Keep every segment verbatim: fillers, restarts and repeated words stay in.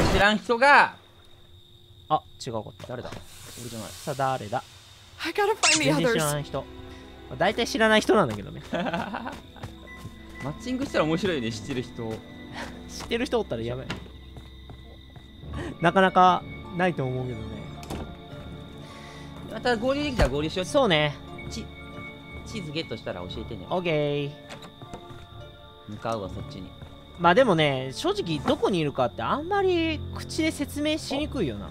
か知らん人が。あ、違うこと。誰だ？俺じゃない。さあ、誰だ？全然知らない人。大体知らない人なんだけどね。マッチングしたら面白いね、知ってる人。知ってる人おったらやばい。なかなかないと思うけどね。また合流できたら合流しよう。そうね。チーズゲットしたら教えてね。オッケー。向かうわ、そっちに。まあでもね、正直どこにいるかってあんまり口で説明しにくいよな。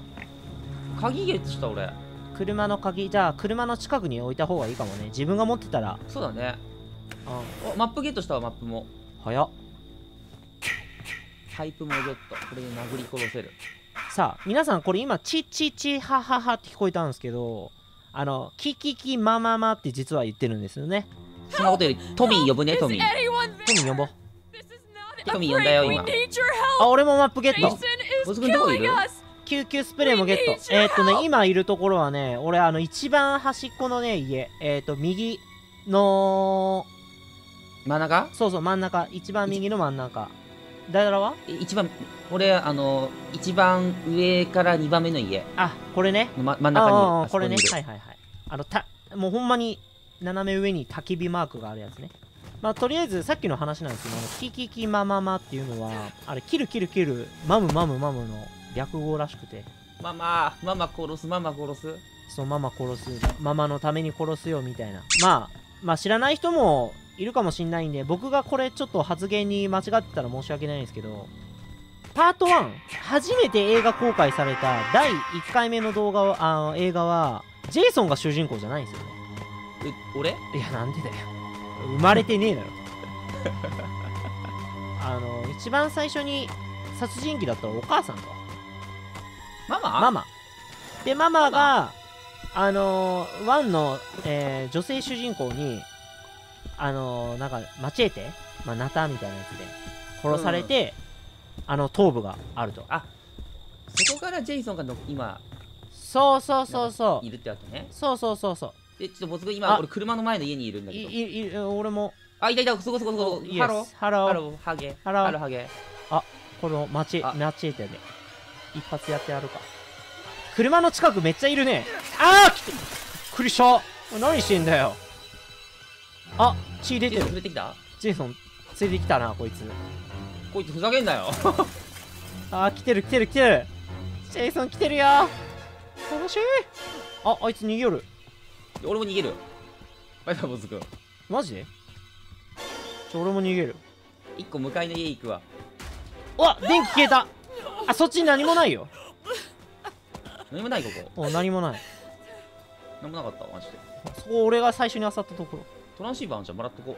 鍵ゲットした俺。車の鍵、じゃあ車の近くに置いた方がいいかもね。自分が持ってたら。そうだね。うん、お、マップゲットしたわ、マップも。早っ。パイプもゲット。これで殴り殺せる。さあ、皆さんこれ今、チチチハハハって聞こえたんですけど、あの、キキキマママって実は言ってるんですよね。そんなことより、トミー呼ぶね、トミー。トミー呼ぼう。トミー呼んだよ、今。あ、俺もマップゲット。ボス君どこいる？救急スプレーもゲット。えーっとね、今いるところはね、俺、あの、一番端っこのね、家。えーっと、右の真ん中？そうそう、真ん中。一番右の真ん中。誰だわ？一番、俺、あの、一番上から二番目の家。あ、これね。ま、真ん中に。これね。はいはいはい。あの、た、もうほんまに、斜め上に焚き火マークがあるやつね。まあ、とりあえず、さっきの話なんですけど、キキキマママっていうのは、あれ、キルキルキル、マムマムマムの略語らしくて。ママ、ママ殺す、ママ殺す。そう、ママ殺す。ママのために殺すよ、みたいな。まあ、まあ、知らない人も、いるかもしんないんで、僕がこれちょっと発言に間違ってたら申し訳ないんですけど、パートワン、初めて映画公開されただいいっかいめの動画を、あの映画は、ジェイソンが主人公じゃないんですよね。え、俺？いや、なんでだよ。生まれてねえだろ。あの、一番最初に殺人鬼だったらお母さんか。ママ？ママ。で、ママが、ママあの、ワンの、えー、女性主人公に、あのー、なんか、マチエテ、まあ、ナタみたいなやつで殺されて、うん、あの、頭部があると。あ、そこからジェイソンがの今、そうそうそうそう。いるってわけね。そうそうそうそう。え、ちょっとボス君、今、俺、車の前の家にいるんだけど。い、い、俺も。あ、いたいた、そこそこそこ。ハロー、ハロー、ハロー、ハゲ、ハロー、ハゲ。あ、このマチエテで、一発やってやるか。車の近くめっちゃいるね。あー、びっくりした。何してんだよ。あ、血出てる。ジェイソン連れてきた？ジェイソン連れてきたな、こいつ。こいつふざけんなよ。あー、来てる来てる来てる。ジェイソン来てるよ。楽しい。あ、あいつ逃げよる。俺も逃げる。バイバイ、ボズくん。マジで？ちょ、俺も逃げる。一個向かいの家行くわ。うわ、電気消えた。あ、そっちに何もないよ。何もない、ここ。お、何もない。何もなかった、マジで。そこ、俺が最初に漁ったところ。トランシーバーあんじゃん、もらっとこう。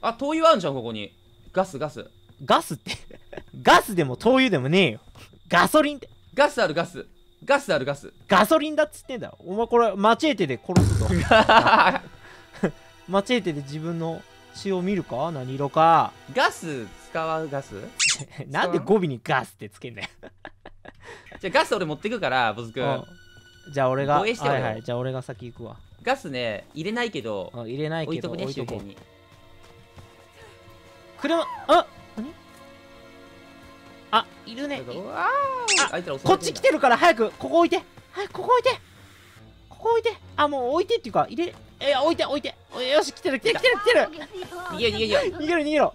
あ、灯油あんじゃん、ここに。ガス、ガス。ガスってガスでも灯油でもねえよ。ガソリンって。ガスあるガス。ガスあるガス。ガソリンだっつってんだ。お前これ、マチエテで殺すぞ。マチエテで自分の血を見るか？何色か。ガス使うガスなんで語尾にガスってつけんだよ。じゃあガス俺持ってくから、ボズくん。じゃあ俺が、はいはい、じゃあ俺が先行くわ。ガスね、入れないけど、入れないけど、置いとくね、周辺に。車、あ、何？あ、いるね。こっち来てるから早く、ここ置いて。はい、ここ置いて。ここ置いて。あ、もう置いてっていうか、入れ、え、置いて、置いて。よし、来てる、来てる、来てる、来てる。逃げろ、逃げろ、逃げろ、逃げろ。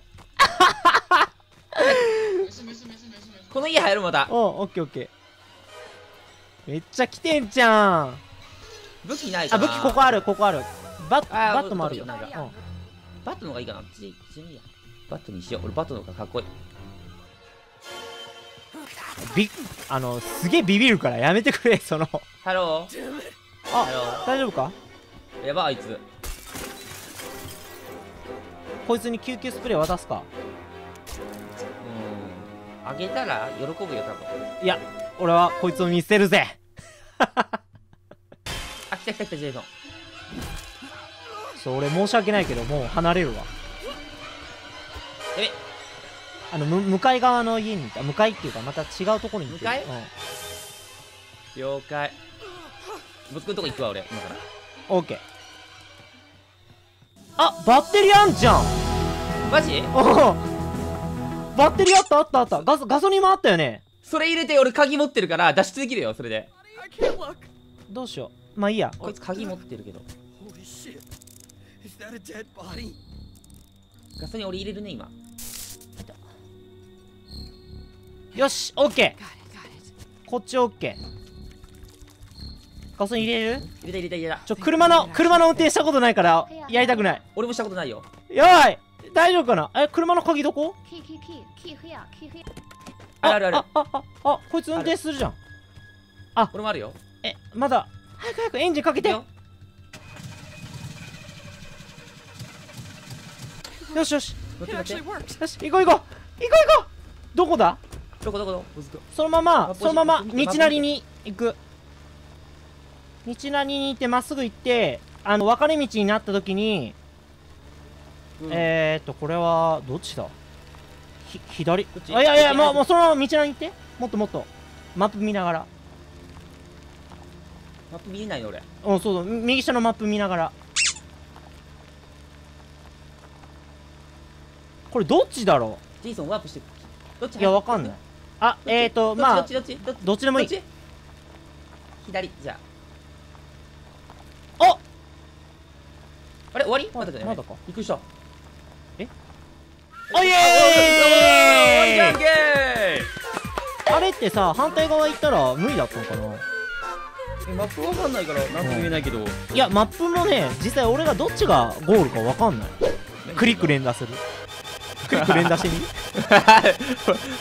この家入るまた。おう、オッケー、オッケー。めっちゃ来てんじゃん。武器ないかな。あ、武器ここある、ここある。バッ、バットもあるよ。バットの方がいいかな。地味や。バットにしよう。俺バットの方がかっこいい。び、あの、すげえビビるからやめてくれ、その。ハロー。あ、大丈夫か？やば、あいつ。こいつに救急スプレー渡すか。うん。あげたら喜ぶよ、多分。いや。俺はこいつを見捨てるぜ。あ、来た来た来た、ジェイソン。そう、俺申し訳ないけど、もう離れるわ。え、あの、む、向かい側の家に行った。向かいっていうか、また違うところに行って。向かい？うん。了解。ぶつくんとこ行くわ、俺。今から。オッケー。あ、バッテリーあんじゃん。マジ？おお。バッテリーあったあったあった。ガソ、ガソリンもあったよね。それ入れて、俺鍵持ってるから脱出できるよ、それで。どうしよう。まあいいや。こいつ鍵持ってるけど。ガソリン俺入れるね、今。よし、オッケー。こっちオッケー。ガソリン入れる？入れた入れた入れた。ちょ、車の、車の運転したことないから、やりたくない。俺もしたことないよ。やい！大丈夫かな？え、車の鍵どこ？ああるある。ああああ、こいつ運転するじゃん。あ、俺もあるよ。え、まだ。早く早くエンジンかけてよ。よしよし。よし、行こう行こう。行こう行こう。どこだ？どこどこどこ？そのまま、そのまま、道なりに行く。道なりに行って、まっすぐ行って、あの、分かれ道になったときに、うん、えーっと、これは、どっちだ？ひ、左？あ、いやいや、もう、もうそのまま道なりに行って。もっともっと。マップ見ながら。マップ見えないの俺。うん、そうそう。右下のマップ見ながら。これどっちだろう？ジェイソンワープして。どっち？いや、わかんない。あ、えーっと、まあ、どっちどっちどっちどっちでもいい。左、じゃあ。あ！あれ、終わり？まだじゃない。まだか。びっくりした。おいえーい！あれってさ、反対側行ったら無理だったのかな。え、マップわかんないから何も見えないけど、うん、いやマップもね、実際俺がどっちがゴールかわかんない。クリック連打する。クリック連打してみ。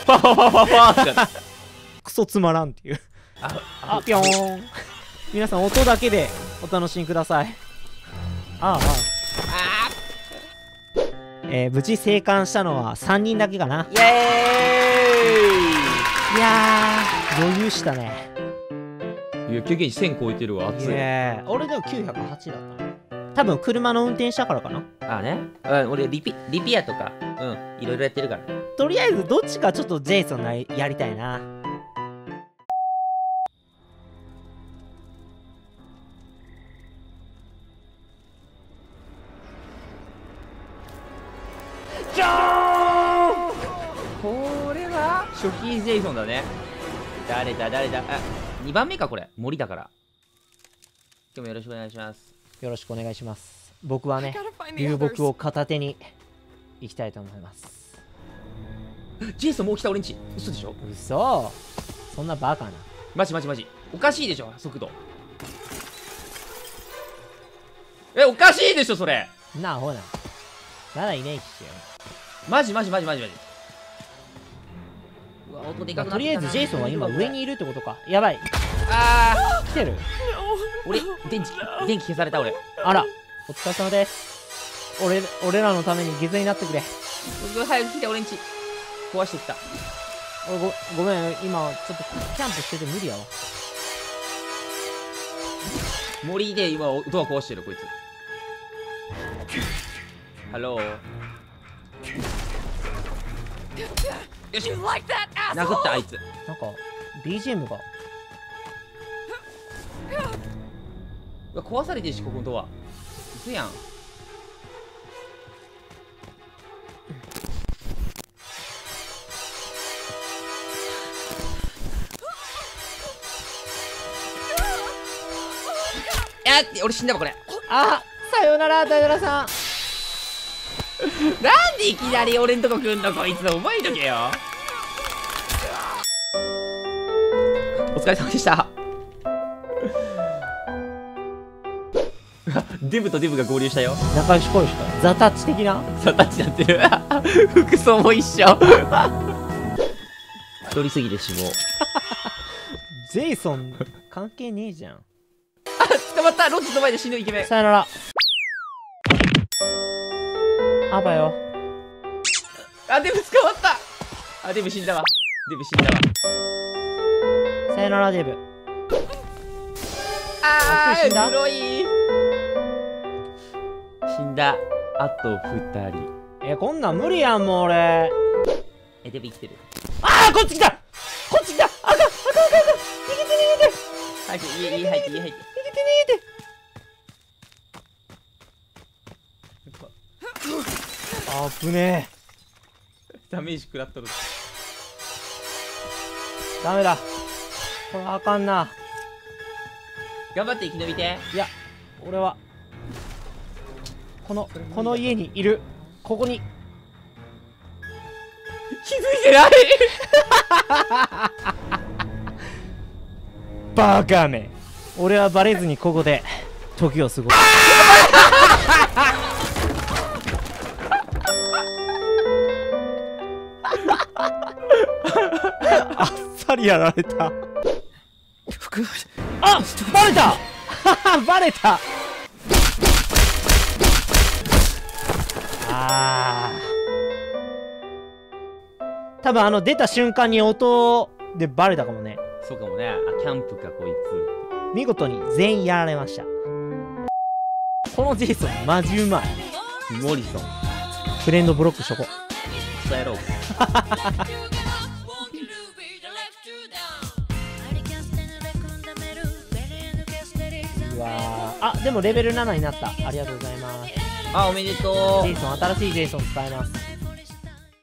パワパワパワってクソつまらんっていう。ああ、ぴょーん。皆さん音だけでお楽しみください。ああああ、えー、無事生還したのはさんにんだけかな。イエーイ。いやー、余裕したね。いや、経験値せん超えてるわ。熱い。俺でもきゅうひゃくはちだった。多分車の運転したからかな。ああね。うん、俺リピ、リピアとか、うん、いろいろやってるから。とりあえずどっちかちょっとジェイソンなやりたいな。これは初期ジェイソンだね。誰だ誰だ。あ、にばんめかこれ。森だから。今日もよろしくお願いします。よろしくお願いします。僕はね、流木を片手に行きたいと思います。ジェイソンもう来た。俺んち。嘘でしょ。嘘。そんなバカな。マジマジマジおかしいでしょ、速度。え、おかしいでしょそれ。なあ、ほらまだいないっしょ。マジマジマジマジマジ。うわ、音でかくなったな。とりあえずジェイソンは今上にいるってことか。やばい。あー、来てる。俺、電気、電気消された俺。あら、お疲れ様です。俺、俺らのためにゲズになってくれ。僕早く来て、俺んち。壊してきた。俺ご、ごめん、今、ちょっとキャンプしてて無理やわ。森で今、ドア壊してる、こいつ。ハロー。よし、殴ったあいつ。なんか ビージーエム が壊されてるし、ここのドア。いくやん。やって俺死んだわこれ。あ、さよならダイラさん。なんでいきなり俺んとこ来んの、こいつ。覚えとけよ。お疲れ様でした。デブとデブが合流したよ。仲良し恋しかザタッチ的な。ザタッチなってる。服装も一緒。太りすぎで死亡。ジェイソン関係ねえじゃん。あ、捕まった。ロッジの前で死ぬイケメン。さよなら。あばよ。あ、デブ捕まった。あ、デブ死んだわ。デブ死んだわ。さよならデブ。あー、黒い。死んだ。あと二人。え、こんなん無理やんもう俺。え、デブ生きてる。あー、こっち来た。こっち来た。あかんあかんあかん。逃げて逃げて。はい、家家入って家入って。逃げて逃げて。あぶねえ。ダメージ食らっとる。ダメだこれあかんな。頑張って生き延びて。いや俺はこのこの家にいる。ここに気づいてないバカめ。俺はバレずにここで時を過ごすあっさりやられたあっバレたバレた。あー多分あの出た瞬間に音でバレたかもね。そうかもね。あキャンプかこいつ。見事に全員やられました。このジェイソンマジうまい。モリソンフレンドブロックしとこう。伝えろうわーあでもレベルななになった。ありがとうございます。あ、おめでとう。ジェイソン、新しいジェイソン使えます。